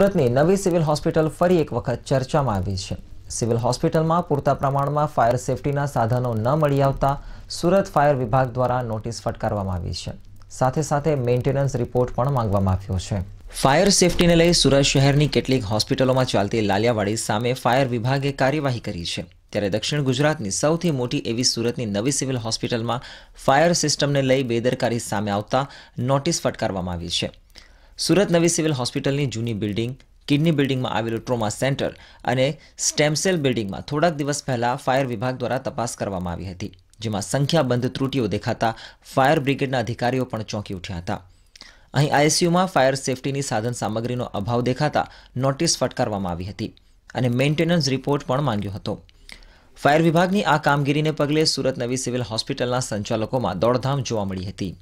સુરતની નવી civil hospital ફરી એક વખત ચર્ચામાં આવી છે। સિવિલ હોસ્પિટલમાં પૂરતા પ્રમાણમાં ફાયર સેફટીના સાધનો ન મળી આવતા સુરત ફાયર વિભાગ દ્વારા નોટિસ ફટકારવામાં આવી છે। સાથે સાથે મેન્ટેનન્સ રિપોર્ટ પણ માંગવામાં આવ્યો છે। ફાયર સેફટીને લઈ સુરત શહેરની કેટલીક હોસ્પિટલોમાં ચાલતી લાલિયાવાડી સામે ફાયર વિભાગે કાર્યવાહી કરી છે। ત્યારે દક્ષિણ ગુજરાતની સૌથી મોટી એવી સુરતની નવી સિવિલ હોસ્પિટલમાં ફાયર સિસ્ટમને લઈ બેદરકારી સામે આવતા નોટિસ ફટકારવામાં આવી છે। સુરત નવી સિવિલ હોસ્પિટલની જૂની બિલ્ડિંગ કિડની બિલ્ડિંગમાં આવેલું ટ્રોમા સેન્ટર અને સ્ટેમસેલ બિલ્ડિંગમાં થોડાક દિવસ પહેલા ફાયર વિભાગ દ્વારા તપાસ કરવામાં આવી હતી, જેમાં સંખ્યાબંધ ત્રુટીઓ દેખાતા ફાયર બ્રિગેડના અધિકારીઓ પણ ચોંકી ઉઠ્યા હતા। અહીં આઈસીયુમાં ફાયર સેફટીની સાધન સામગ્રીનો અભાવ દેખાતા નોટિસ ફટકારવામાં આવી હતી અને મેન્ટેનન્સ રિપોર્ટ પણ માંગ્યો હતો। ફાયર વિભાગની આ કામગીરીને પગલે સુરત નવી સિવિલ હોસ્પિટલના સંચાલકોમાં દોડધામ જોવા મળી હતી।